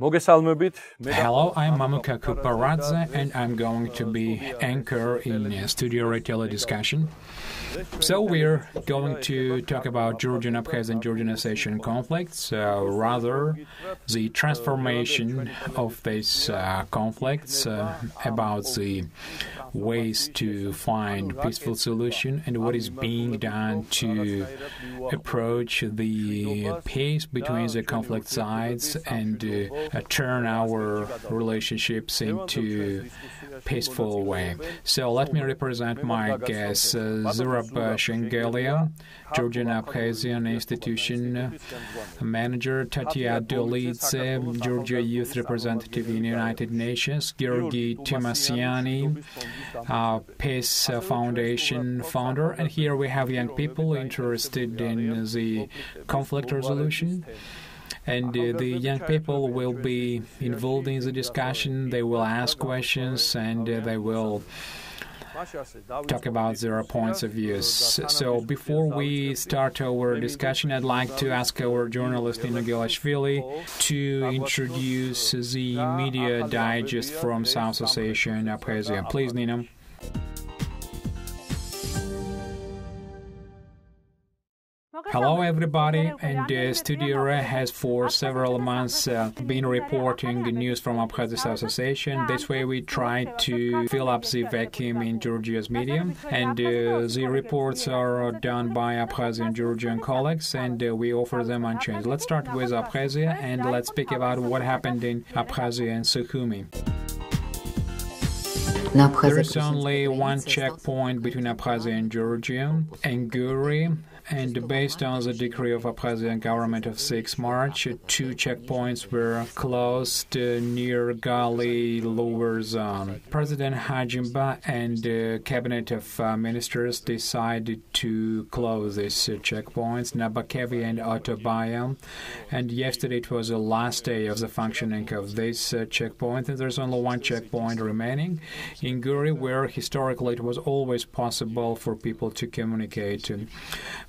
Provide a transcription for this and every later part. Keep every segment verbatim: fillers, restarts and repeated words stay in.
Hello, I'm Mamuka Kuparadze, and I'm going to be anchor in Studio Re tele-discussion. So we're going to talk about Georgian-Abkhazian, Georgian-Ossetian conflicts, uh, rather the transformation of these uh, conflicts, uh, about the ways to find peaceful solution and what is being done to approach the peace between the conflict sides and uh, Uh, turn our relationships into a peaceful way. So let me represent my guest, uh, Zurab Shengelia, Georgian-Abkhazian Institution uh, Manager, Tatia Dolidze, Georgia Youth Representative in the United Nations, Georgi Tumasian, uh, Peace Foundation founder. And here we have young people interested in the conflict resolution. And uh, the young people will be involved in the discussion, they will ask questions, and uh, they will talk about their points of views. So before we start our discussion, I'd like to ask our journalist Nino Gilashvili to introduce the media digest from South Ossetia and Abkhazia. Please, Nino. Hello, everybody, and uh, Studio Re has for several months uh, been reporting news from Abkhazia South Ossetia. This way we try to fill up the vacuum in Georgia's media, and uh, the reports are done by Abkhazian and Georgian colleagues, and uh, we offer them unchanged. Let's start with Abkhazia, and let's speak about what happened in Abkhazia and Sukhumi. There is only one checkpoint between Abkhazia and Georgia, Enguri, and based on the decree of Abkhazian government of sixth of March, two checkpoints were closed uh, near Gali lower zone. President Hajimba and uh, cabinet of uh, ministers decided to close these uh, checkpoints, Nabakevi and Ottobayam, and yesterday it was the last day of the functioning of this uh, checkpoint, and there's only one checkpoint remaining, in Gori, where historically it was always possible for people to communicate.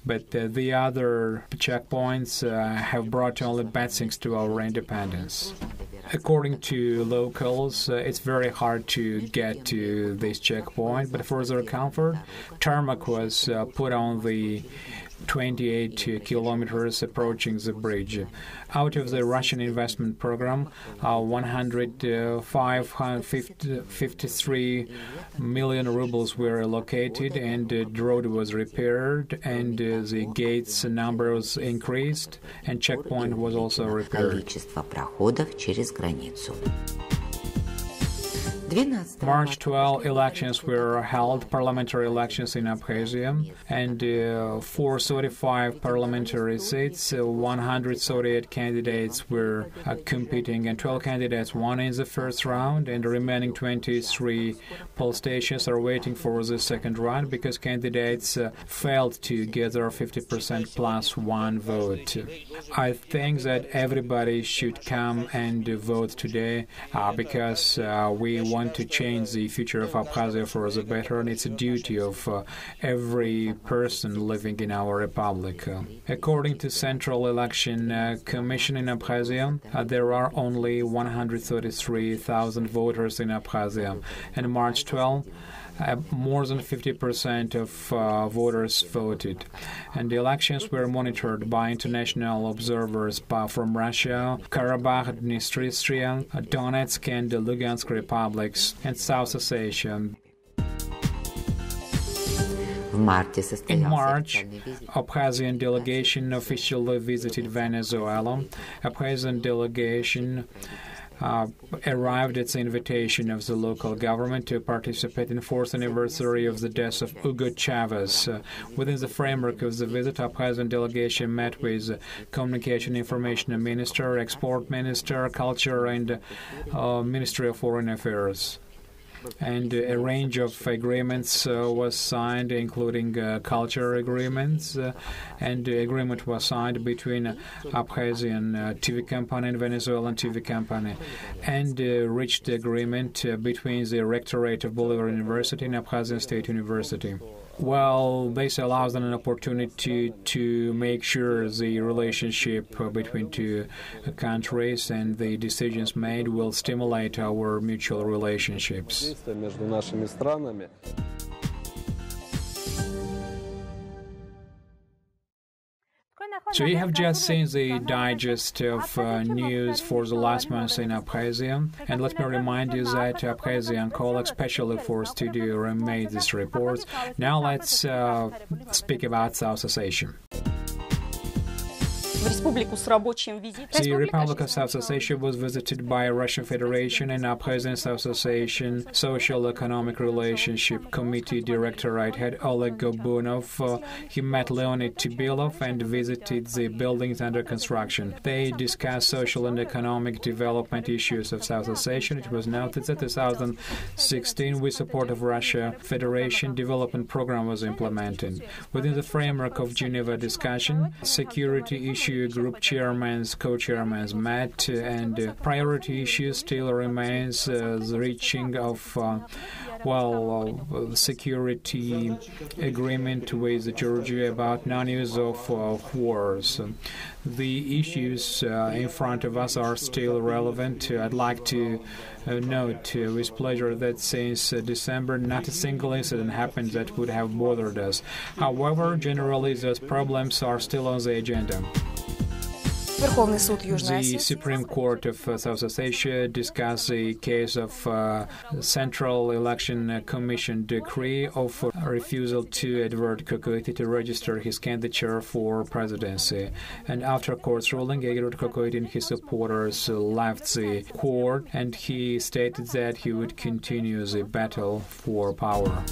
But uh, the other checkpoints uh, have brought only bad things to our independence. According to locals, uh, it's very hard to get to this checkpoint, but for their comfort, tarmac was uh, put on the twenty-eight kilometers approaching the bridge. Out of the Russian investment program, uh, one hundred fifty-three million rubles were allocated, and the road was repaired, and uh, the gates numbers increased, and checkpoint was also repaired. March twelfth, elections were held, parliamentary elections in Abkhazia, and uh, for thirty-five parliamentary seats, uh, one hundred thirty-eight candidates were uh, competing, and twelve candidates won in the first round, and the remaining twenty-three poll stations are waiting for the second round because candidates uh, failed to gather fifty percent plus one vote. I think that everybody should come and uh, vote today uh, because uh, we want want to change the future of Abkhazia for the better, and it's a duty of uh, every person living in our republic. Uh, according to Central Election uh, Commission in Abkhazia, uh, there are only one hundred thirty-three thousand voters in Abkhazia, and March twelfth, Uh, more than fifty percent of uh, voters voted, and the elections were monitored by international observers from Russia, Karabakh, Dnistria, Donetsk and the Lugansk republics, and South Ossetia. In March, Abkhazian delegation officially visited Venezuela. Abkhazian delegation Uh, arrived at the invitation of the local government to participate in the fourth anniversary of the death of Hugo Chavez. Uh, within the framework of the visit, Abkhazian delegation met with uh, Communication Information Minister, Export Minister, Culture and uh, Ministry of Foreign Affairs. and a range of agreements uh, was signed, including uh, cultural agreements, uh, and the agreement was signed between uh, Abkhazian uh, T V company and Venezuelan T V company, and uh, reached agreement uh, between the rectorate of Bolivar University and Abkhazian State University. Well, this allows them an opportunity to make sure the relationship between two countries and the decisions made will stimulate our mutual relationships. So you have just seen the digest of uh, news for the last month in Abkhazia. And let me remind you that Abkhazian colleagues, especially for Studio Re, made this report. Now let's uh, speak about Southeast Asia. The Republic of Southeast Asia was visited by Russian Federation and Abkhazian Southeast Asian Social Economic Relationship Committee Directorate head Oleg Gobunov. Uh, he met Leonid Tibilov and visited the buildings under construction. They discussed social and economic development issues of Southeast Asia. It was noted that in two thousand sixteen, with support of Russia Federation, development program was implemented. Within the framework of Geneva discussion, security issues group chairmans, co-chairmans met, and uh, priority issue still remains uh, the reaching of, uh, well, uh, security agreement with Georgia about non-use of uh, wars. The issues uh, in front of us are still relevant. I'd like to uh, note uh, with pleasure that since uh, December, not a single incident happened that would have bothered us. However, generally, those problems are still on the agenda. The Supreme Court of uh, Southeast Asia discussed the case of uh, Central Election Commission decree of uh, refusal to Edward Kokoyti to register his candidature for presidency. And after court's ruling, Edward Kokoyti and his supporters uh, left the court, and he stated that he would continue the battle for power.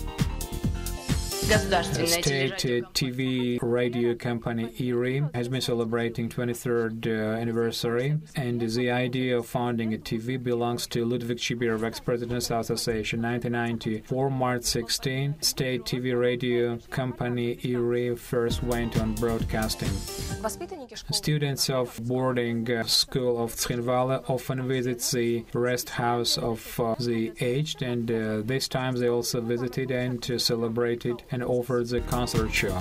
The state uh, T V radio company Inguri has been celebrating twenty-third uh, anniversary, and the idea of founding a T V belongs to Ludwig Chibirov, ex-president of Southeast Asia, nineteen ninety-four, March sixteenth. State T V radio company Inguri first went on broadcasting. Students of boarding uh, school of Tskhinvali often visit the rest house of uh, the aged, and uh, this time they also visited and uh, celebrated and offered the concert show.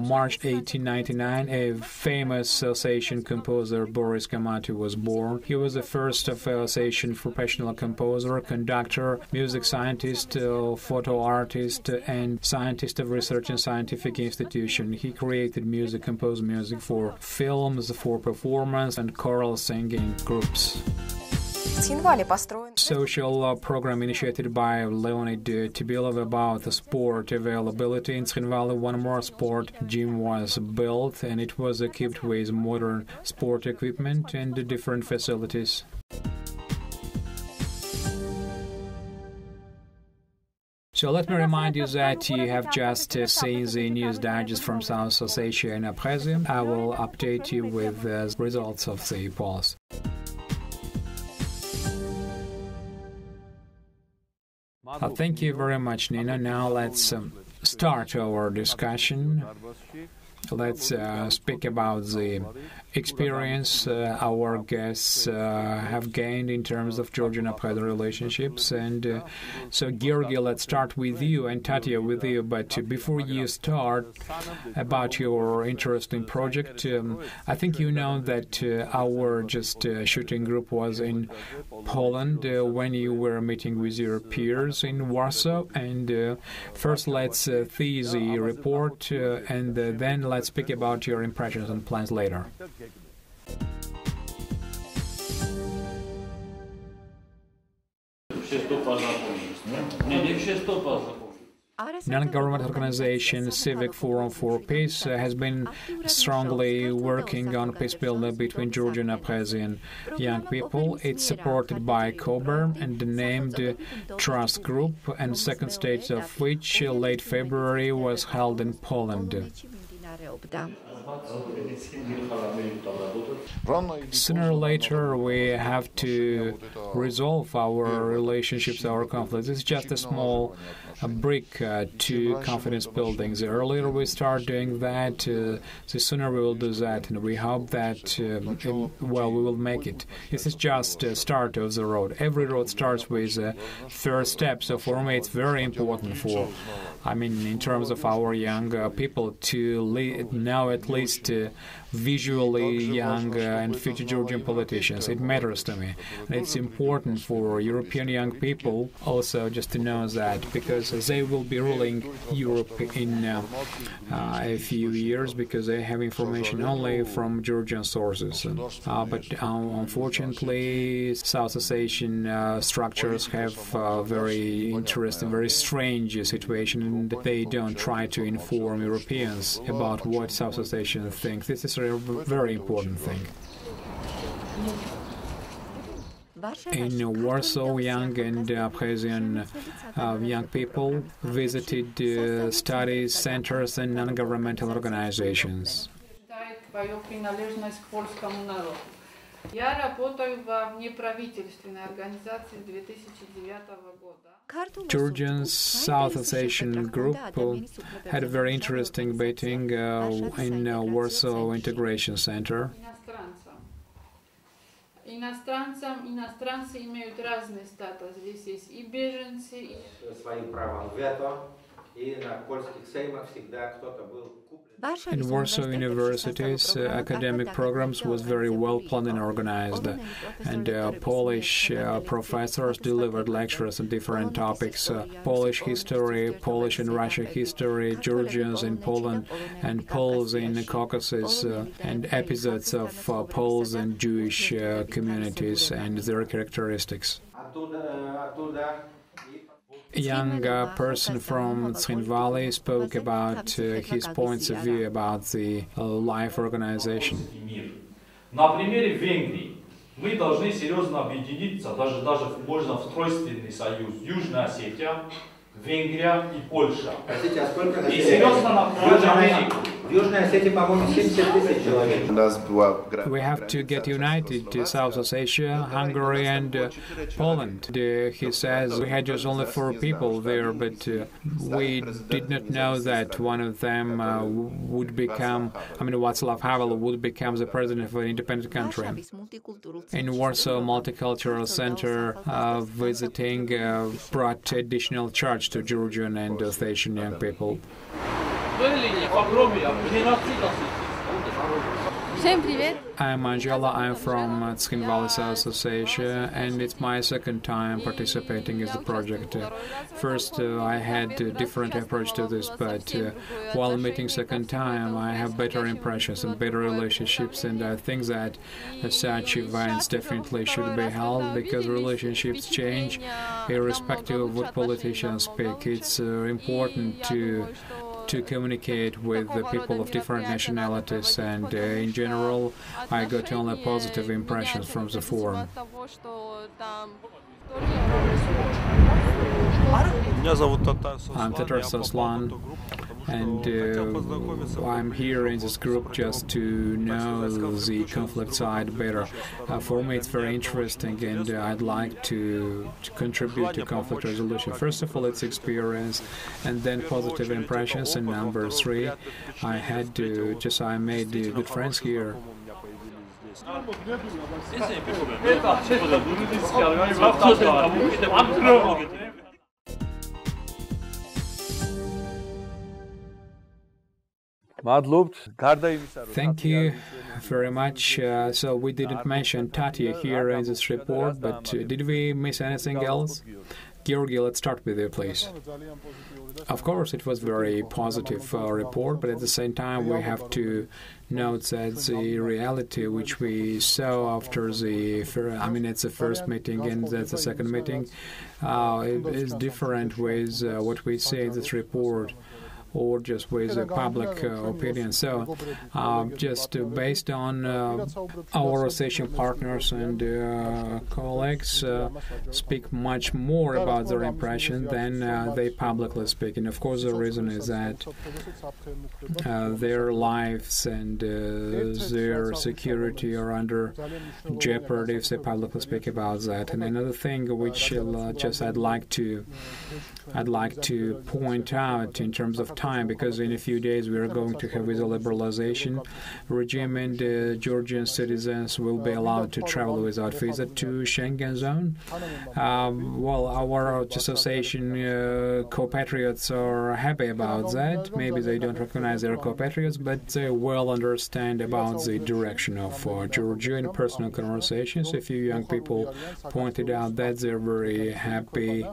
March eighteen ninety-nine, a famous Alsatian composer, Boris Kamati, was born. He was the first of Alsatian professional composer, conductor, music scientist, uh, photo artist, and scientist of research and scientific institution. He created music, composed music for films, for performance, and choral singing groups. Social uh, program initiated by Leonid uh, Tibilov about the sport availability in Tskhinvali. One more sport gym was built, and it was equipped with modern sport equipment and uh, different facilities. So let me remind you that you have just uh, seen the news digest from Southeast Asia and Abkhazia. I will update you with the uh, results of the polls. Uh, thank you very much, Nina. Now let's um, start our discussion. Let's uh, speak about the experience uh, our guests uh, have gained in terms of Georgian-Abkhazian relationships. And uh, so, Georgi, let's start with you, and Tatia with you. But uh, before you start about your interesting project, um, I think you know that uh, our just uh, shooting group was in Poland uh, when you were meeting with your peers in Warsaw. And uh, first, let's uh, see the report, uh, and uh, then let's Let's speak about your impressions and plans later. Non-government organization Civic Forum for Peace uh, has been strongly working on peace building between Georgian and Abkhazian young people. It's supported by C O B R and the named uh, Trust Group, and second stage of which uh, late February was held in Poland. Sooner or later, we have to resolve our relationships, our conflicts. It's just a small a brick uh, to confidence building. The earlier we start doing that, uh, the sooner we will do that, and we hope that, um, it, well, we will make it. This is just a start of the road. Every road starts with a first step, so for me it's very important for, I mean, in terms of our young uh, people to lead now at least uh, visually young uh, and future Georgian politicians. It matters to me. And it's important for European young people also just to know that, because they will be ruling Europe in uh, uh, a few years, because they have information only from Georgian sources. Uh, but um, unfortunately, South Asian uh, structures have uh, very interesting, very strange situation, and they don't try to inform Europeans about what South Asians think. This is a very important thing. In Warsaw, young and Abkhazian uh, young people visited uh, study centers and non-governmental organizations. Georgian South Asian group uh, had a very interesting meeting uh, in uh, Warsaw Integration Center. In Warsaw universities, uh, academic programs was very well planned and organized, and uh, Polish uh, professors delivered lectures on different topics, uh, Polish history, Polish and Russian history, Georgians in Poland and Poles in the Caucasus, uh, and episodes of uh, Poles and Jewish uh, communities and their characteristics. A young uh, person from Tskhinvali spoke about uh, his points of view about the uh, life organization. We have to get united to South Ossetia, Hungary and uh, Poland. Uh, he says we had just only four people there, but uh, we did not know that one of them uh, would become, I mean, Václav Havel would become the president of an independent country. In Warsaw Multicultural Center, uh, visiting uh, brought additional charge to Georgian and Ossetian young people. I'm Angela, I'm from Tskhinvali, South Ossetia, and it's my second time participating in the project. First, uh, I had a different approach to this, but uh, while meeting second time, I have better impressions and better relationships, and I think that such events definitely should be held, because relationships change irrespective of what politicians speak. It's uh, important to to communicate with the people of different nationalities, and uh, in general, I got only positive impressions from the forum. I'm Tatar Soslan, and uh, I'm here in this group just to know the conflict side better. Uh, for me, it's very interesting, and uh, I'd like to, to contribute to conflict resolution. First of all, it's experience, and then positive impressions. And number three, I had to, just I made uh, good friends here. Thank you very much. Uh, so we didn't mention Tatia here in this report, but uh, did we miss anything else? Georgi, let's start with you, please. Of course, it was very positive uh, report, but at the same time we have to note that the reality which we saw after the, I mean, it's the first meeting and that's the second meeting, uh, is different with uh, what we see in this report. or just with the public uh, opinion. So uh, just uh, based on uh, our Russian partners and uh, colleagues uh, speak much more about their impression than uh, they publicly speak. And of course the reason is that uh, their lives and uh, their security are under jeopardy if they publicly speak about that. And another thing which uh, just I'd like to I'd like to point out in terms of time, because in a few days we are going to have visa liberalization regime, and uh, Georgian citizens will be allowed to travel without visa to Schengen zone. Um, well, our association uh, compatriots are happy about that. Maybe they don't recognize their compatriots, but they well understand about the direction of uh, Georgia in personal conversations. A few young people pointed out that they're very happy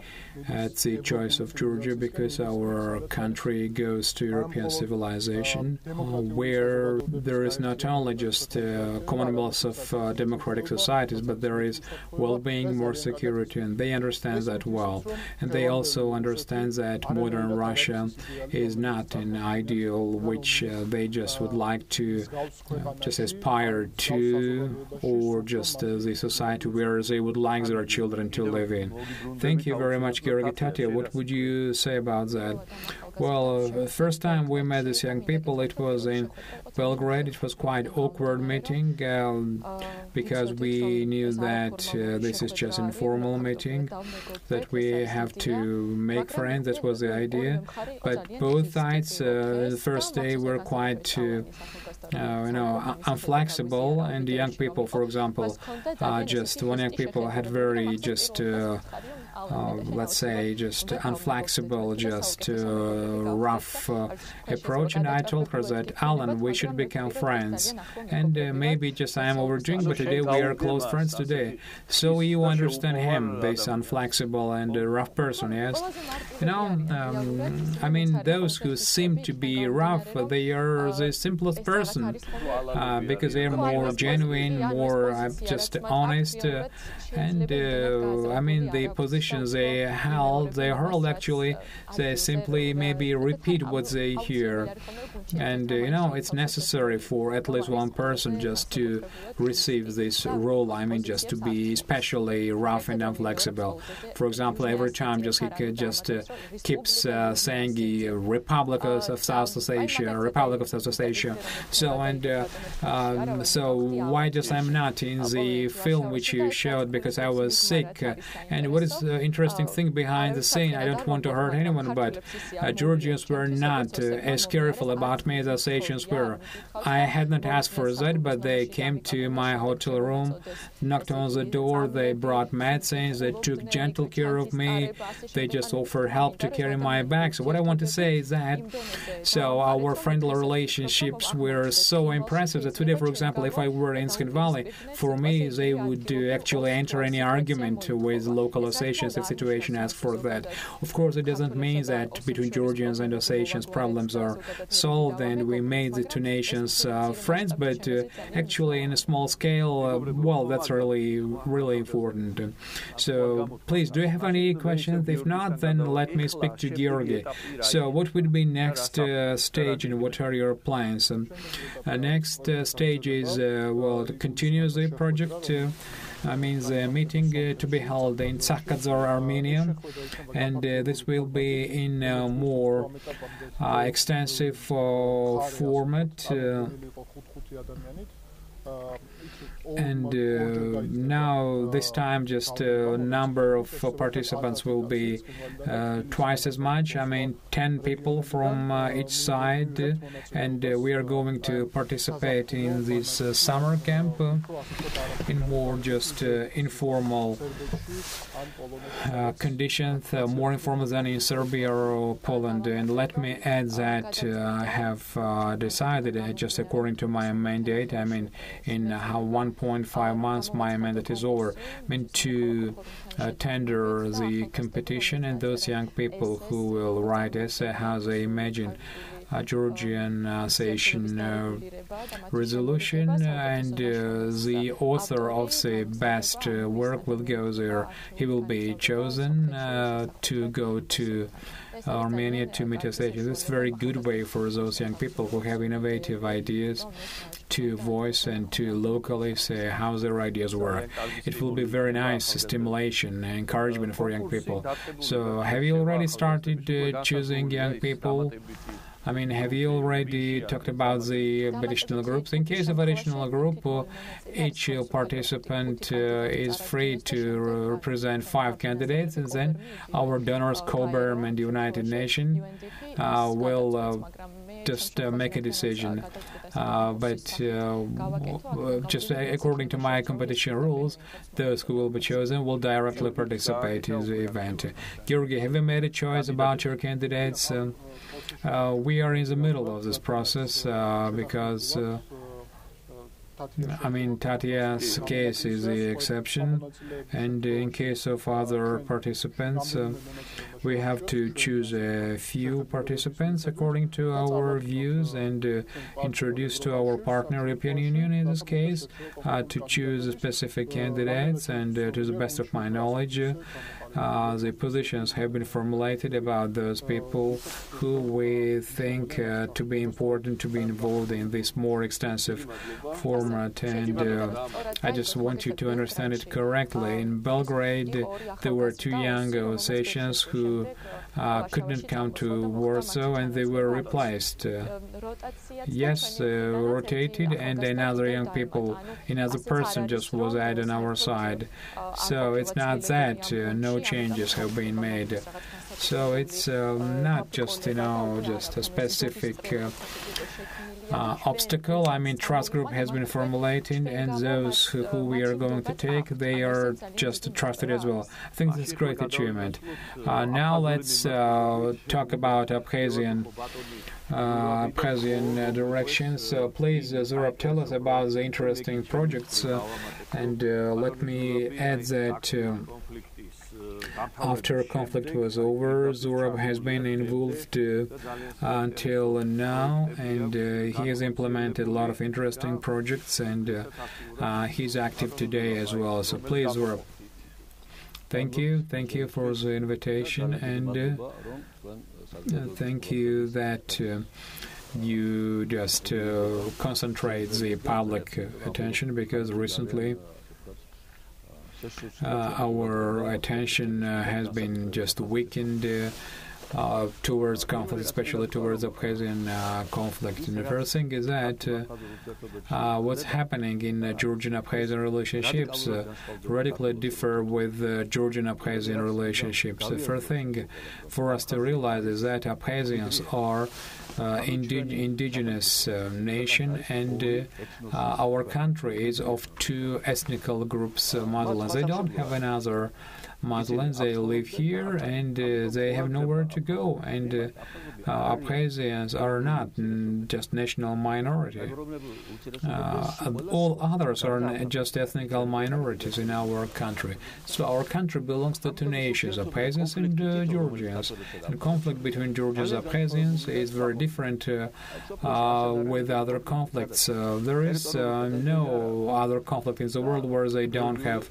at the choice of Georgia because our country goes to European civilization, uh, where there is not only just uh, commonwealths of uh, democratic societies, but there is well-being, more security, and they understand that well. And they also understand that modern Russia is not an ideal which uh, they just would like to uh, just aspire to, or just uh, the society where they would like their children to live in. Thank you very much, Georgi. Tatia, what would you say about that? Well, the first time we met these young people, it was in Belgrade. It was quite awkward meeting um, because we knew that uh, this is just an informal meeting, that we have to make friends. That was the idea. But both sides, uh, the first day, were quite, uh, uh, you know, inflexible. And the young people, for example, uh, just one young people had very just. Uh, Uh, let's say, just unflexible, just uh, rough uh, approach. And I told her that, Alan, we should become friends. And uh, maybe just I am overdoing, but today we are close friends today. So you understand him, this unflexible and uh, rough person, yes? You know, um, I mean, those who seem to be rough, they are the simplest person uh, because they are more genuine, more uh, just honest. Uh, and, uh, I mean, the position they held, they hurled actually, they simply maybe repeat what they hear. And, uh, you know, it's necessary for at least one person just to receive this role, I mean, just to be especially rough and inflexible. For example, every time just he just uh, keeps uh, saying uh, Republic of South Asia, Republic of South Asia. So, and uh, um, so why just I'm not in the film which you showed because I was sick. Uh, and what is the interesting thing behind the scene? I don't want to hurt anyone, but uh, Georgians were not uh, as careful about me as Alsatians were. I had not asked for that, but they came to my hotel room, knocked on the door, they brought medicines, they took gentle care of me, they just offered help to carry my bags. So what I want to say is that, so our friendly relationships were so impressive that today, for example, if I were in Tskhinvali, for me, they would uh, actually enter any argument with local Alsatians if situation asks for that. Of course, it doesn't mean that between Georgians and Alsatians problems are solved and we made the two nations uh, friends, but uh, actually in a small scale, uh, well, that's really, really important. So, please, do you have any questions? If not, then let me speak to Georgi. So, what would be next uh, stage and what are your plans? Um, uh, next uh, stage is, uh, well, to continue the project. Uh, I mean, the meeting uh, to be held in Tsakhkadzor, Armenia, and uh, this will be in a more uh, extensive uh, format. Uh, And uh, now, this time, just a uh, number of uh, participants will be uh, twice as much. I mean, ten people from uh, each side, uh, and uh, we are going to participate in this uh, summer camp uh, in more just uh, informal uh, conditions, uh, more informal than in Serbia or Poland. And let me add that uh, I have uh, decided, uh, just according to my mandate, I mean, in how one point five months my mandate is over, I mean, to uh, tender the competition, and those young people who will write essay how they imagine uh, Georgian-Abkhazian uh, resolution, and uh, the author of the best uh, work will go there. He will be chosen uh, to go to Armenia to meet his age. It's a very good way for those young people who have innovative ideas to voice and to locally say how their ideas were. It will be very nice stimulation and encouragement for young people. So have you already started uh, choosing young people? I mean, have you already talked about the additional groups? In case of additional group, uh, each uh, participant uh, is free to re represent five candidates, and then our donors, C O B R and the United Nations, uh, will uh, just uh, make a decision. Uh, but uh, just according to my competition rules, those who will be chosen will directly participate in the event. Georgi, have you made a choice about your candidates? Uh, Uh, we are in the middle of this process uh, because, uh, I mean, Tatia's case is the exception, and in case of other participants, uh, we have to choose a few participants according to our views and uh, introduce to our partner European Union in this case uh, to choose specific candidates, and uh, to the best of my knowledge, uh, Uh, the positions have been formulated about those people who we think uh, to be important to be involved in this more extensive format. And uh, I just want you to understand it correctly. In Belgrade, there were two young Ossetians who uh, couldn't come to Warsaw, and they were replaced. Uh, yes, uh, rotated, and another young people, another person just was added on our side. So it's not that uh, no changes have been made. So it's uh, not just, you know, just a specific uh, uh, obstacle. I mean, trust group has been formulated, and those who, who we are going to take, they are just trusted as well. I think this is a great achievement. Uh, now let's uh, talk about Abkhazian. Uh, Abkhazian uh, direction. So please, uh, Zurab, tell us about the interesting projects, uh, and uh, let me add that uh, after conflict was over, Zurab has been involved uh, until now, and uh, he has implemented a lot of interesting projects, and uh, uh, he's active today as well. So please, Zurab. Thank you. Thank you for the invitation, and uh, Uh, thank you that uh, you just uh, concentrate the public attention, because recently uh, our attention uh, has been just weakened uh, uh, towards conflict, especially towards Abkhazian uh, conflict. And the first thing is that uh, uh, what's happening in uh, Georgian-Abkhazian relationships uh, radically differ with uh, Georgian-Abkhazian relationships. The first thing for us to realize is that Abkhazians are Uh, indi indigenous uh, nation, and uh, uh, our country is of two ethnical groups, uh, Muslims. They don't have another Muslims. They live here, and uh, they have nowhere to go. And uh, uh, Abkhazians are not just national minority. Uh, all others are just ethnical minorities in our country. So our country belongs to two nations, Abkhazians and uh, Georgians. The conflict between Georgians and Abkhazians is very different uh, uh, with other conflicts. Uh, there is uh, no other conflict in the world where they don't have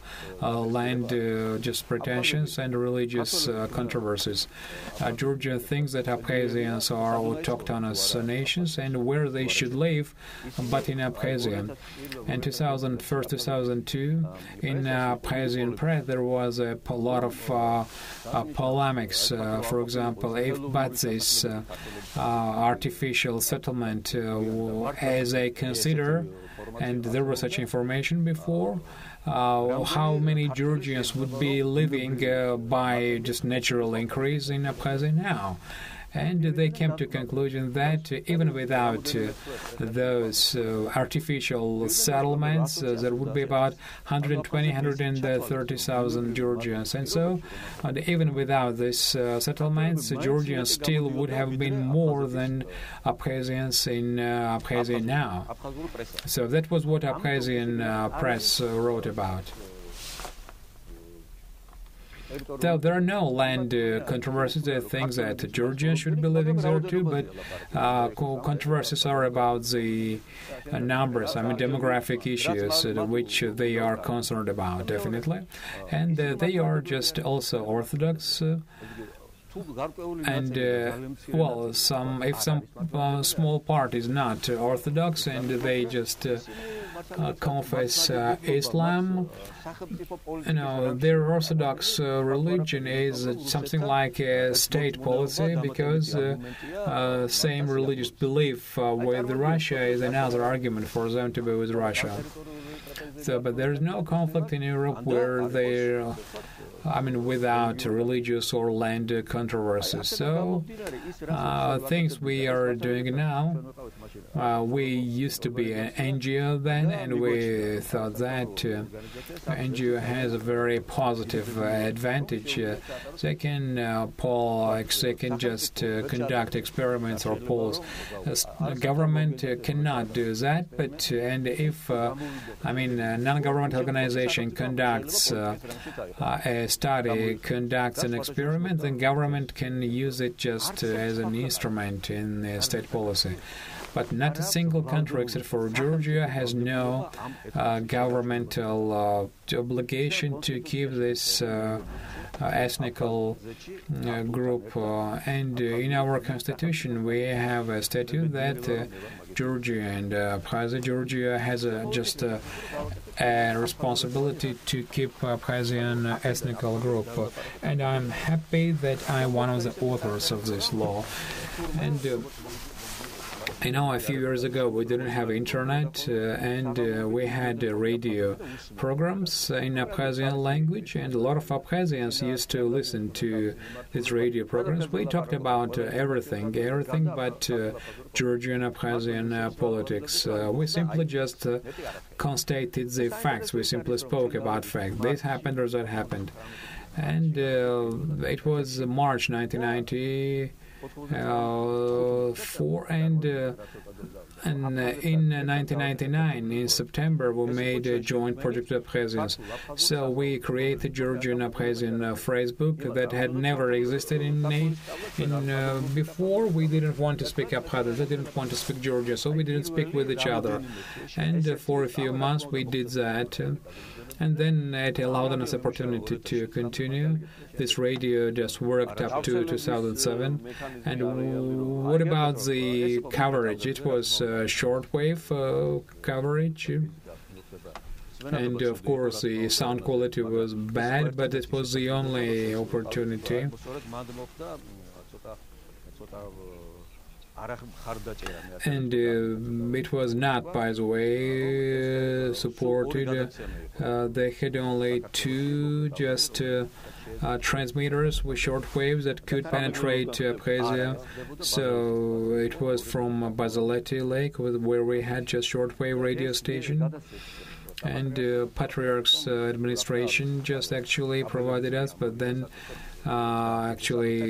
uh, land uh, just tensions and religious uh, controversies. Uh, Georgia thinks that Abkhazians are autochthonous nations and where they should live, but in Abkhazia. In two thousand one to two thousand two, in uh, Abkhazian press, there was a lot of uh, uh, polemics. Uh, for example, if Batsi's uh, uh, artificial settlement, uh, as I consider, and there was such information before, Uh, how many Georgians would be living uh, by just natural increase in Abkhazia now? And they came to conclusion that uh, even without uh, those uh, artificial settlements, uh, there would be about one hundred twenty, one hundred thirty thousand Georgians. And so, and even without these uh, settlements, uh, Georgians still would have been more than Abkhazians in uh, Abkhazia now. So that was what Abkhazian uh, press uh, wrote about. Though there are no land uh, controversies, I think that Georgia should be living there too, but uh, controversies are about the uh, numbers, I mean demographic issues, uh, which they are concerned about, definitely. And uh, they are just also Orthodox. Uh, And, uh, well, some if some uh, small part is not Orthodox and they just uh, uh, confess uh, Islam, you know, their Orthodox uh, religion is something like a state policy, because uh, uh, same religious belief uh, with Russia is another argument for them to be with Russia. So, but there is no conflict in Europe where they uh, I mean, without religious or land controversies. So, uh, things we are doing now, uh, we used to be an N G O then, and we thought that uh, N G O has a very positive uh, advantage. Uh, they can uh, poll, they can just uh, conduct experiments or polls. Uh, government uh, cannot do that, but, uh, and if, uh, I mean, a non-government organization conducts uh, uh, a study, conducts an experiment, then government can use it just uh, as an instrument in uh, state policy. But not a single country except for Georgia has no uh, governmental uh, obligation to keep this uh, uh, ethnical uh, group. Uh, and uh, in our constitution, we have a statute that uh, Georgia and uh, Abkhazia, Georgia has uh, just uh, a responsibility to keep Abkhazian uh, ethnical group. Uh, and I'm happy that I'm one of the authors of this law. And uh, you know, a few years ago we didn't have internet, uh, and uh, we had uh, radio programs in Abkhazian language, and a lot of Abkhazians used to listen to these radio programs. We talked about uh, everything, everything but uh, Georgian-Abkhazian uh, politics. Uh, we simply just uh, constated the facts. We simply spoke about facts. This happened or that happened. And uh, it was March nineteen ninety. Uh, four and, uh, and uh, in nineteen ninety-nine, in September, we made a joint project of Abkhazians. So we created Georgian-Abkhazian uh, phrasebook that had never existed in, in uh, before. We didn't want to speak Abkhazia, they didn't want to speak Georgia, so we didn't speak with each other. And uh, for a few months we did that. Uh, And then it allowed us the opportunity to continue. This radio just worked up to two thousand seven. And what about the coverage? It was uh, shortwave uh, coverage. And, of course, the sound quality was bad, but it was the only opportunity. And uh, it was not, by the way, uh, supported. Uh, they had only two just uh, uh, transmitters with short waves that could penetrate Abkhazia. So it was from Basiletti Lake, where we had just shortwave radio station. And uh, Patriarch's uh, administration just actually provided us, but then Uh, actually,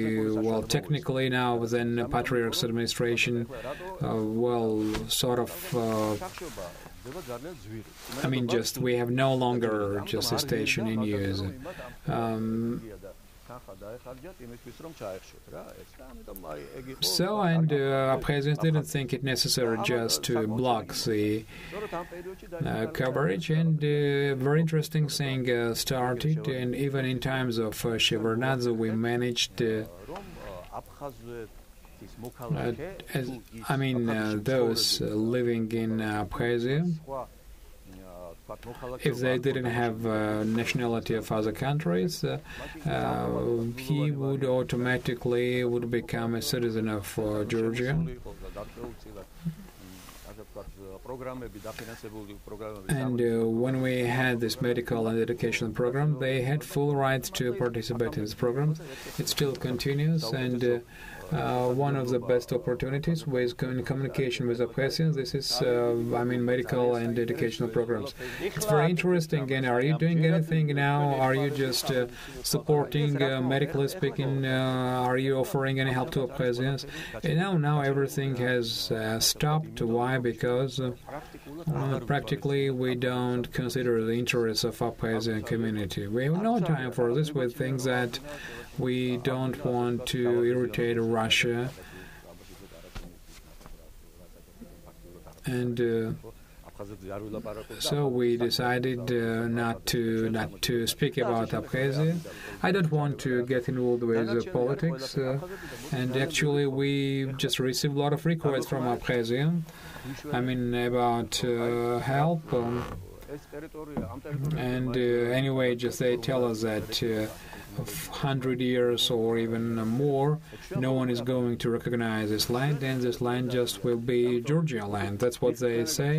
well, technically now, then uh, Patriarch's administration, uh, well, sort of, uh, I mean, just we have no longer just a station in use. Um, So, and uh, Abkhazians didn't think it necessary just to block the uh, coverage, and uh, very interesting thing uh, started, and even in times of uh, Shevardnadze we managed uh, uh, as, I mean, uh, those uh, living in uh, Abkhazia, if they didn't have uh, nationality of other countries, uh, uh, he would automatically would become a citizen of uh, Georgia. And uh, when we had this medical and educational program, they had full rights to participate in this program. It still continues, and uh, uh, one of the best opportunities with in communication with Abkhazians. This is, uh, I mean, medical and educational programs. It's very interesting. And are you doing anything now? Are you just uh, supporting, uh, medically speaking? Uh, are you offering any help to Abkhazians? You know, now everything has uh, stopped. Why? Because uh, uh, practically we don't consider the interests of Abkhazian community. We have no time for this. We think that we don't want to irritate Russia. And uh, so we decided uh, not to not to speak about Abkhazia. I don't want to get involved with uh, politics. Uh, and actually, we just received a lot of requests from Abkhazia. I mean, about uh, help. Um, and uh, anyway, just they tell us that. Uh, Of hundred years or even more, no one is going to recognize this land, and this land just will be Georgian land. That's what they say,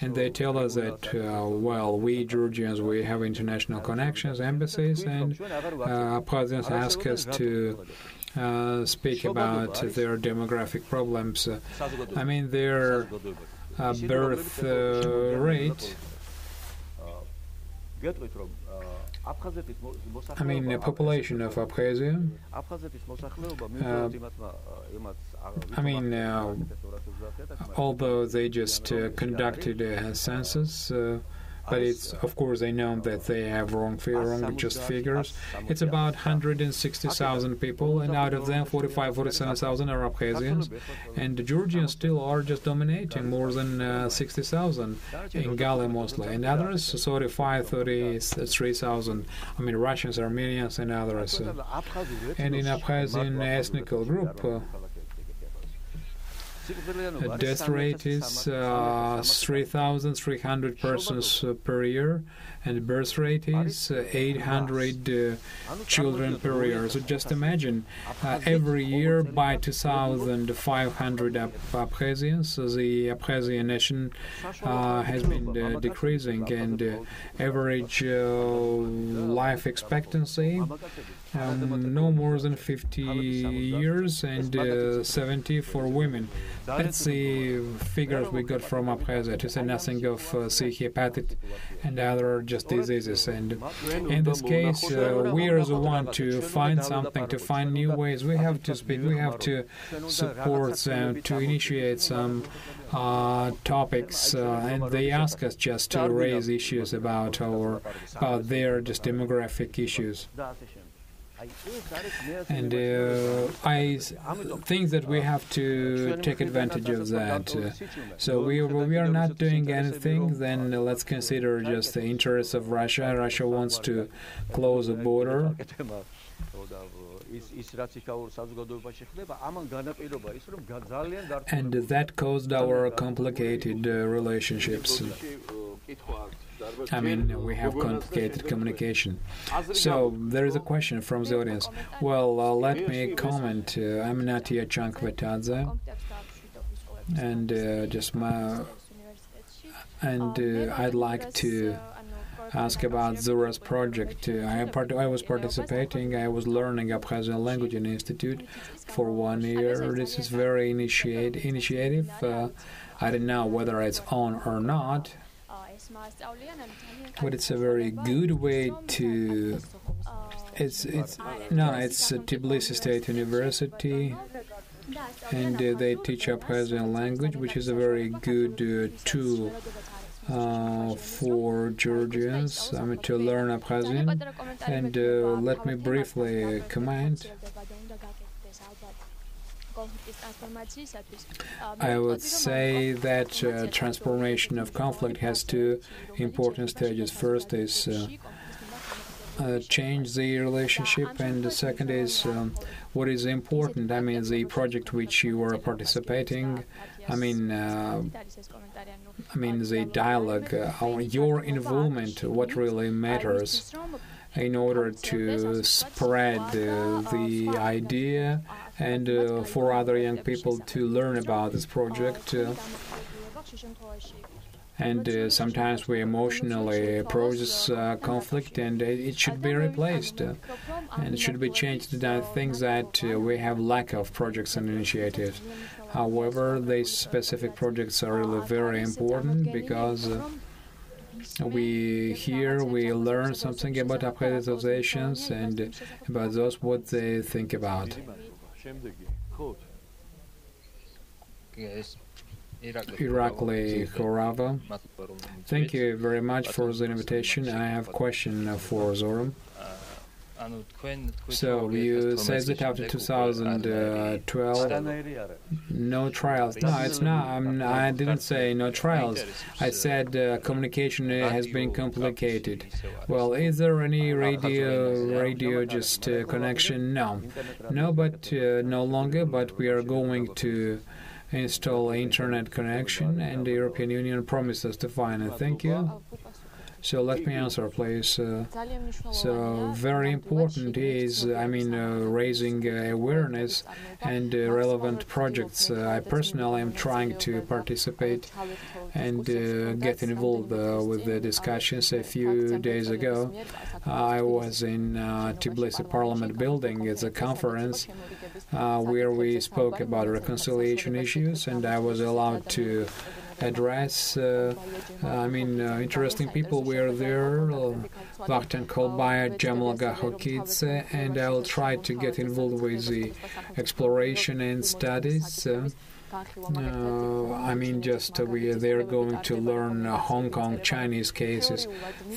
and they tell us that, uh, well, we Georgians, we have international connections, embassies, and uh, Abkhazians ask us to uh, speak about their demographic problems. Uh, I mean, their uh, birth uh, rate. I mean, the population of Abkhazia, uh, I mean, uh, although they just uh, conducted a census, uh, but it's, of course, they know that they have wrong, wrong just figures. It's about one hundred sixty thousand people, and out of them, forty-five, forty-seven thousand are Abkhazians, and the Georgians still are just dominating, more than uh, sixty thousand in Gali mostly, and others, thirty-five, thirty-three thousand. I mean, Russians, Armenians, and others. Uh, and in Abkhazian ethnic group, uh, the death rate is uh, three thousand three hundred persons uh, per year, and the birth rate is uh, eight hundred uh, children per year. So just imagine, uh, every year by two thousand five hundred Ab Abkhazians, so the Abkhazian nation uh, has been uh, decreasing, and uh, average uh, life expectancy Um, no more than fifty years, and uh, seventy for women. That's the figures we got from Abkhazia, to say nothing of uh, the hepatic and other just diseases. And in this case, uh, we are the one to find something, to find new ways. We have to speak, we have to support them, to initiate some Uh, topics, uh, and they ask us just to raise issues about our, about their just demographic issues. And uh, I think that we have to take advantage of that. Uh, so we, we are not doing anything, then uh, let's consider just the interests of Russia. Russia wants to close the border. And that caused our complicated uh, relationships. I mean, we have complicated communication. So there is a question from the audience. Well, uh, let me comment. Uh, I'm Natia Chankvetadze, and uh, just my, and uh, I'd like to ask about Zura's project. Uh, I, part I was participating, I was learning Abkhazian language in the institute for one year. This is very initiate, initiative. Uh, I don't know whether it's on or not, but it's a very good way to... It's, it's no, it's uh, Tbilisi State University, and uh, they teach Abkhazian language, which is a very good uh, tool Uh, for Georgians, I mean, to learn Abkhazian. And uh, let me briefly comment. I would say that uh, transformation of conflict has two important stages. First is uh, uh, change the relationship, and the second is um, what is important. I mean, the project which you were participating, I mean, uh, I mean, the dialogue, uh, how your involvement, what really matters in order to spread uh, the idea, and uh, for other young people to learn about this project. Uh, and uh, sometimes we emotionally process uh, conflict, and it should be replaced, uh, and it should be changed. And I think that uh, we have lack of projects and initiatives. However, these specific projects are really very important, because uh, we here we learn something about Abkhazians and about those what they think about. Irakli Horava, thank you very much for the invitation. I have a question for Zoran. So you said that after two thousand twelve, no trials. No, it's not. I'm, I didn't say no trials. I said uh, communication has been complicated. Well, is there any radio, radio just uh, connection? No, no, but uh, no longer. But we are going to install internet connection, and the European Union promised us to find it. Thank you. So let me answer, please. Uh, so very important is, I mean, uh, raising uh, awareness and uh, relevant projects. Uh, I personally am trying to participate and uh, get involved uh, with the discussions. A few days ago, I was in uh, Tbilisi Parliament building. It's a conference uh, where we spoke about reconciliation issues, and I was allowed to address. Uh, I mean, uh, interesting people were there, Vaktan Kolbaya, Jamal Gahokidze, and I will try to get involved with the exploration and studies. Uh, Uh, I mean, just uh, we they're going to learn uh, Hong Kong Chinese cases.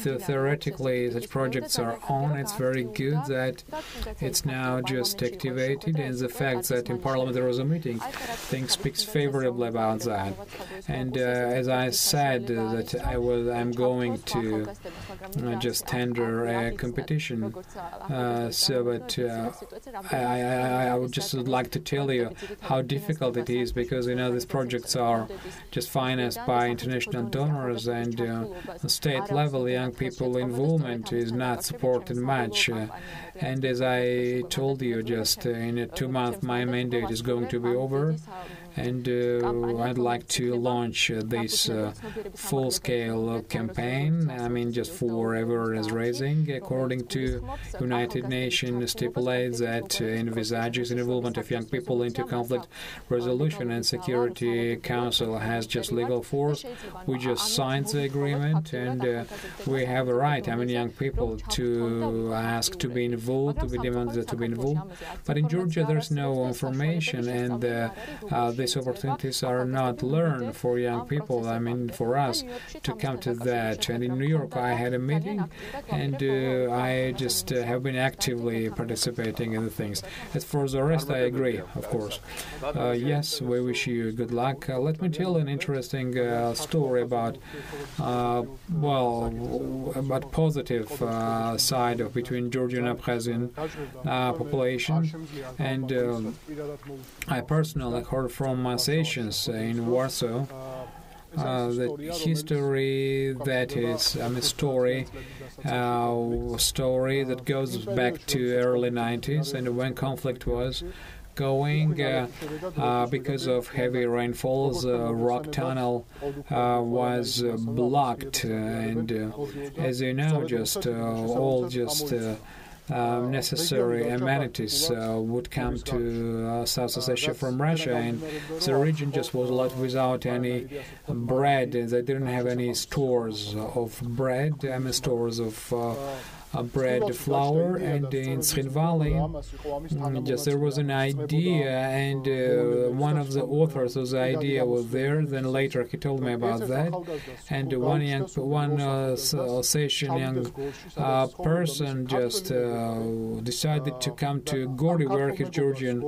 So theoretically, such projects are on. It's very good that it's now just activated, and the fact that in Parliament there was a meeting, things speaks favorably about that. And uh, as I said, uh, that I was I'm going to uh, just tender a competition. Uh, so, but uh, I, I I would just like to tell you how difficult it is, because Because you know these projects are just financed by international donors, and uh, on state level, young people involvement is not supported much. Uh, and as I told you, just uh, in a two month, my mandate is going to be over, and uh, I'd like to launch uh, this uh, full-scale uh, campaign. I mean, just for awareness raising, according to United Nations, stipulates that uh, envisages involvement of young people into conflict resolution. And Security Council has just legal force. We just signed the agreement, and uh, we have a right, I mean, young people to ask to be involved, to be demanded to be involved. But in Georgia, there's no information, and uh, uh, these opportunities are not learned for young people, I mean, for us to come to that. And in New York, I had a meeting, and uh, I just uh, have been actively participating in the things. As for the rest, I agree, of course. Uh, yes, we wish you good luck. Uh, let me tell an interesting uh, story about, uh, well, about positive uh, side of between Georgian and Abkhazian uh, population. And uh, I personally heard from From Alsatians in Warsaw, uh, the history that is, I mean, story, uh, story that goes back to early nineties, and when conflict was going, uh, uh, because of heavy rainfalls, uh, rock tunnel uh, was uh, blocked, uh, and uh, as you know, just uh, all just. Uh, Uh, necessary amenities uh, would come to uh, Southeast Asia from Russia, and the region just was left without any bread. They didn't have any stores of bread, I mean stores of uh, Uh, bread, flour, and uh, in Tskhinvali, um, just there was an idea, and uh, one of the authors of the idea was there. Then later he told me about that, and one young, one uh, Alsatian young uh, person just uh, decided to come to Gori, where his Georgian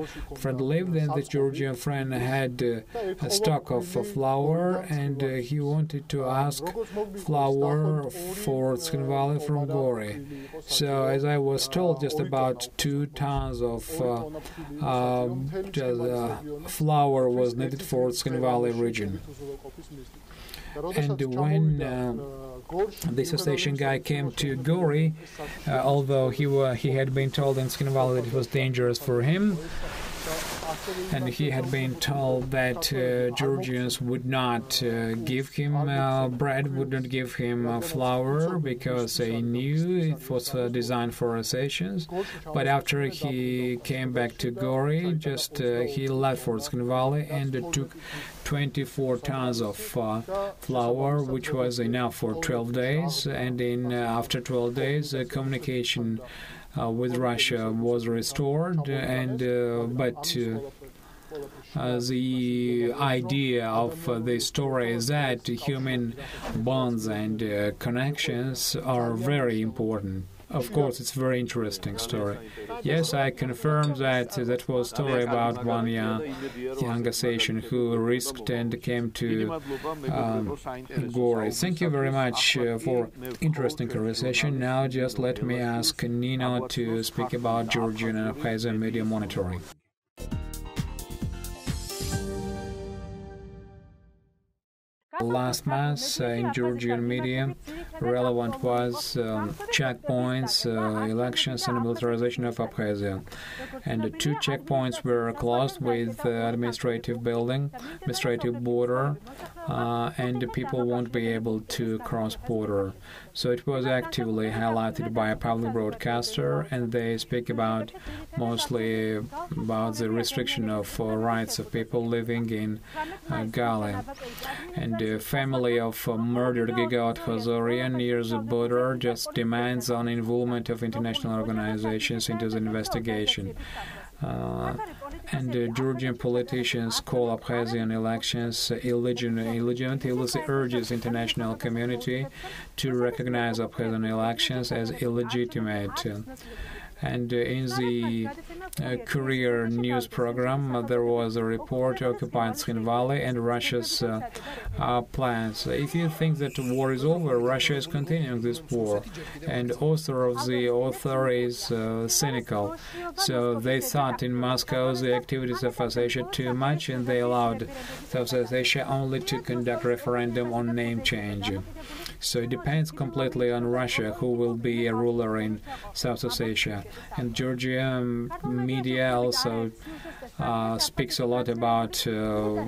friend lived, and the Georgian friend had uh, a stock of uh, flour, and uh, he wanted to ask flour for Tskhinvali from Gori. So, as I was told, just about two tons of uh, uh, just, uh, flour was needed for Tskhinvali region. And when uh, this Alsatian guy came to Gori, uh, although he, were, he had been told in Tskhinvali that it was dangerous for him, and he had been told that uh, Georgians would not uh, give him uh, bread, would not give him uh, flour, because they knew it was uh, designed for Alsatians. But after he came back to Gori, just uh, he left for Tskhinvali and uh, took twenty-four tons of uh, flour, which was enough for twelve days, and in uh, after twelve days uh, communication uh, with Russia was restored, and uh, but uh, Uh, the idea of uh, the story is that human bonds and uh, connections are very important. Of course, it's a very interesting story. Yes, I confirm that uh, that was a story about one young, young Alsatian who risked and came to um, Gori. Thank you very much uh, for interesting conversation. Now just let me ask Nino to speak about Georgian and Abkhazian media monitoring. Last month uh, in Georgian media, relevant was um, checkpoints, uh, elections, and militarization of Abkhazia. And the two checkpoints were closed with uh, administrative building, administrative border, uh, and the people won't be able to cross border. So it was actively highlighted by a public broadcaster, and they speak about mostly about the restriction of uh, rights of people living in uh, Gali. And the family of uh, murdered Gigaot Khazarian near the border just demands on involvement of international organizations into the investigation. Uh, and uh, Georgian politicians call Abkhazian elections uh, illegitimate. Illegitimate urges international community to recognize Abkhazian elections as illegitimate. And uh, in the uh, Courier news program, uh, there was a report occupying Tskhinvali and Russia's uh, uh, plans. If you think that the war is over, Russia is continuing this war. And author of the author is uh, cynical. So they thought in Moscow the activities of South Asia too much, and they allowed South Asia only to conduct referendum on name change. So it depends completely on Russia, who will be a ruler in South Asia. And Georgian media also uh, speaks a lot about uh,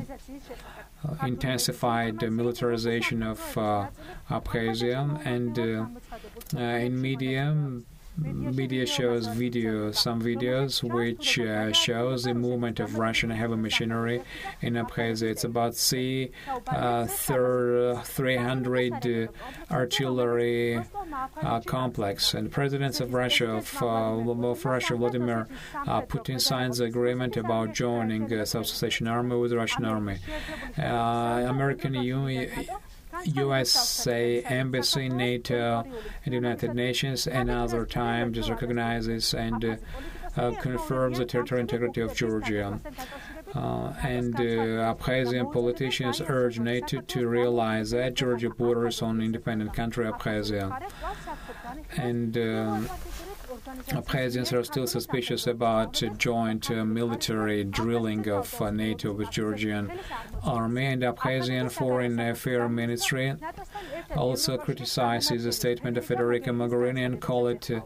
intensified militarization of uh, Abkhazia. And uh, uh, in media, media shows video, some videos which uh, shows the movement of Russian heavy machinery in Abkhazia. It's about see uh, three hundred uh, artillery uh, complex. And presidents of Russia, of, uh, of Russia, Vladimir uh, Putin signed the agreement about joining uh, South Ossetian army with Russian army. Uh, American Union. U S A Embassy, NATO, and the United Nations, another time just recognizes and uh, uh, confirms the territorial integrity of Georgia. Uh, and uh, Abkhazian politicians urge NATO to realize that Georgia borders on independent country Abkhazia. And uh, Abkhazians are still suspicious about uh, joint uh, military drilling of uh, NATO with Georgian army, and Abkhazian Foreign Affairs Ministry also criticizes the statement of Federica Mogherini and called it uh,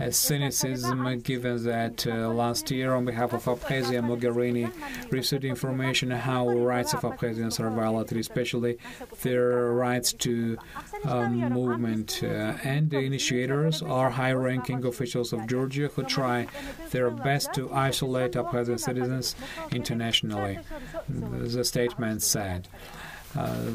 a cynicism, given that uh, last year on behalf of Abkhazia, Mogherini received information how rights of Abkhazians are violated, especially their rights to uh, movement. Uh, and the initiators are high-ranking officials of Georgia who try their best to isolate Abkhazian citizens internationally, the statement said. Uh,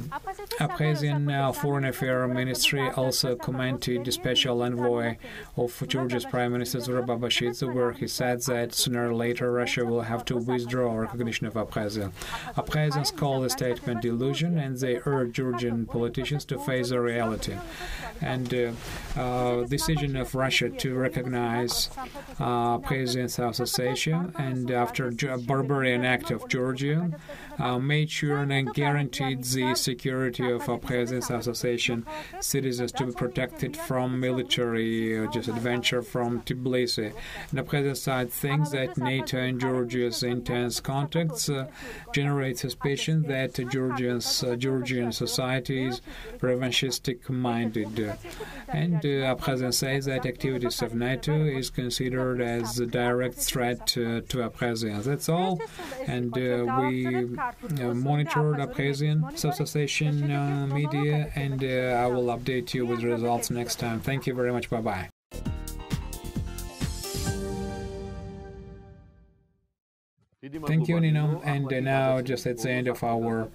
Abkhazian uh, Foreign Affairs Ministry also commented the special envoy of Georgia's Prime Minister Zurab Abashidze, where he said that sooner or later Russia will have to withdraw recognition of Abkhazia. Abkhazians call the statement delusion, and they urge Georgian politicians to face the reality. And uh, uh, decision of Russia to recognize uh, Abkhazian South Ossetia, and after a barbarian act of Georgia, uh, made sure and guaranteed the security of Abkhazian Association citizens to be protected from military disadventure from Tbilisi. The Abkhazian side thinks that NATO and Georgia's intense contacts uh, generate suspicion that Georgians, uh, Georgian society is revanchistic-minded. And uh, Abkhazian says that activities of NATO is considered as a direct threat uh, to Abkhazians. That's all. And uh, we uh, monitored Abkhazian Association uh, media, and uh, I will update you with results next time. Thank you very much. Bye-bye. Thank you, Nino. And uh, now, just at the end of our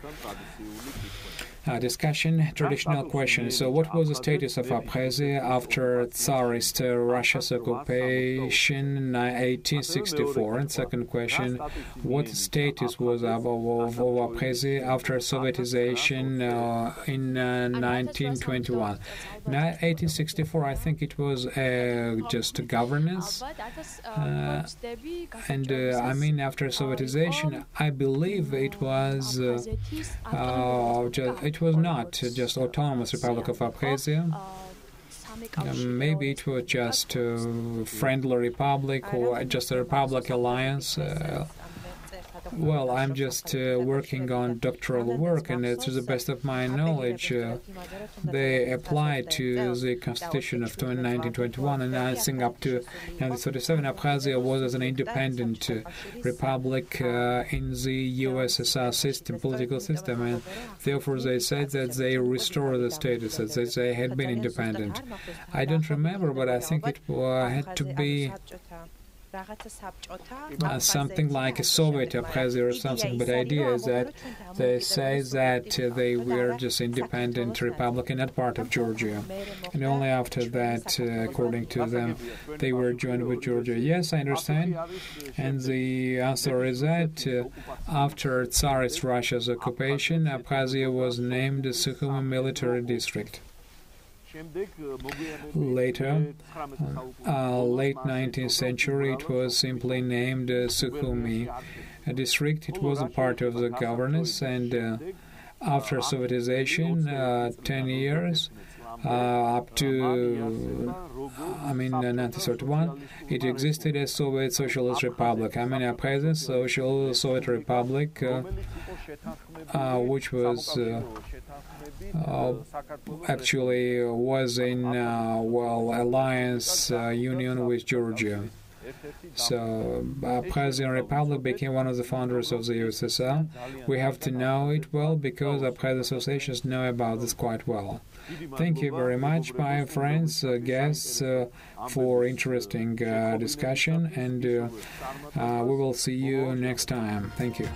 Uh, discussion, traditional question. So what was the status of Abkhazia after Tsarist uh, Russia's occupation in eighteen sixty-four? And second question, what status was of, of, of Abkhazia after Sovietization uh, in uh, nineteen twenty-one? In eighteen sixty-four, I think it was uh, just governance. Uh, and uh, I mean, after Sovietization, I believe it was uh, uh, just, it was not just autonomous Republic of Abkhazia. Uh, maybe it was just a friendly republic or just a republic alliance. Uh, well, I'm just uh, working on doctoral work, and uh, to the best of my knowledge, uh, they applied to the Constitution of nineteen twenty-one, and I think up to nineteen thirty-seven, Abkhazia was as an independent uh, republic uh, in the U S S R system, political system, and therefore they said that they restored the status, that they had been independent. I don't remember, but I think it uh, had to be Uh, something like a Soviet Abkhazia or something, but the idea is that they say that uh, they were just independent republic and not part of Georgia. And only after that, uh, according to them, they were joined with Georgia. Yes, I understand. And the answer is that uh, after Tsarist Russia's occupation, Abkhazia was named the Sukhumi military district. Later, uh, late nineteenth century, it was simply named uh, Sukhumi district. It was a part of the governance, and uh, after Sovietization, uh, ten years, uh, up to, I mean, nineteen thirty-one, it existed as Soviet Socialist Republic. I mean, a present Social Soviet Republic, uh, uh, which was Uh, Uh, actually was in, uh, well, alliance uh, union with Georgia. So, Abkhazian Republic became one of the founders of the U S S R. We have to know it well because Abkhazian associations know about this quite well. Thank you very much, my friends, uh, guests, uh, for interesting uh, discussion, and uh, uh, we will see you next time. Thank you.